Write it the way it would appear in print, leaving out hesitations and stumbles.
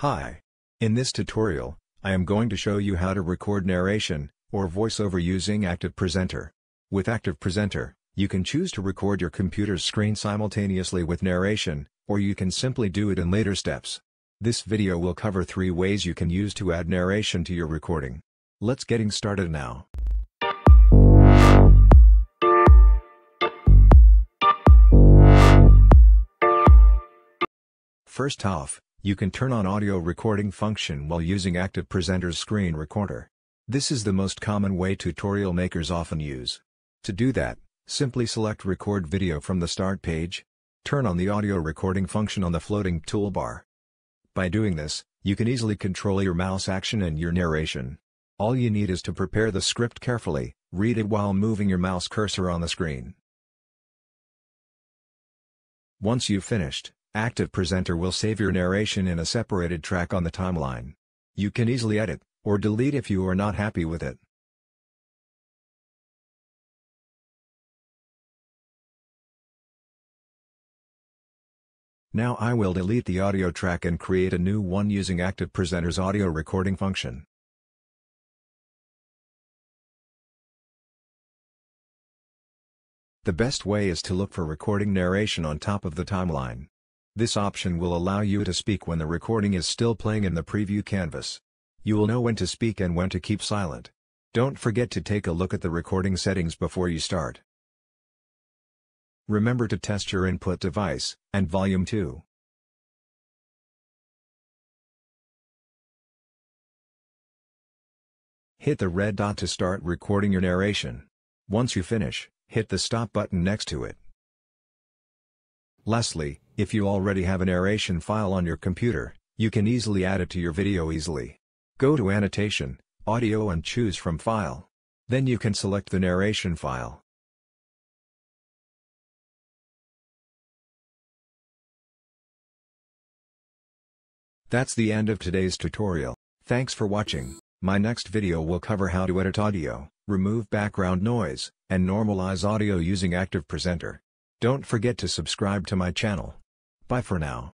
Hi. In this tutorial, I am going to show you how to record narration, or voiceover using ActivePresenter. With ActivePresenter, you can choose to record your computer's screen simultaneously with narration, or you can simply do it in later steps. This video will cover 3 ways you can use to add narration to your recording. Let's getting started now. First off, you can turn on audio recording function while using ActivePresenter's screen recorder. This is the most common way tutorial makers often use. To do that, simply select Record Video from the Start page. Turn on the audio recording function on the floating toolbar. By doing this, you can easily control your mouse action and your narration. All you need is to prepare the script carefully, read it while moving your mouse cursor on the screen. Once you've finished, ActivePresenter will save your narration in a separated track on the timeline. You can easily edit, or delete if you are not happy with it. Now I will delete the audio track and create a new one using ActivePresenter's audio recording function. The best way is to look for recording narration on top of the timeline. This option will allow you to speak when the recording is still playing in the preview canvas. You will know when to speak and when to keep silent. Don't forget to take a look at the recording settings before you start. Remember to test your input device, and volume too. Hit the red dot to start recording your narration. Once you finish, hit the stop button next to it. Lastly, if you already have a narration file on your computer, you can easily add it to your video easily. Go to Annotation, Audio and choose from File. Then you can select the narration file. That's the end of today's tutorial. Thanks for watching. My next video will cover how to edit audio, remove background noise, and normalize audio using ActivePresenter. Don't forget to subscribe to my channel. Bye for now.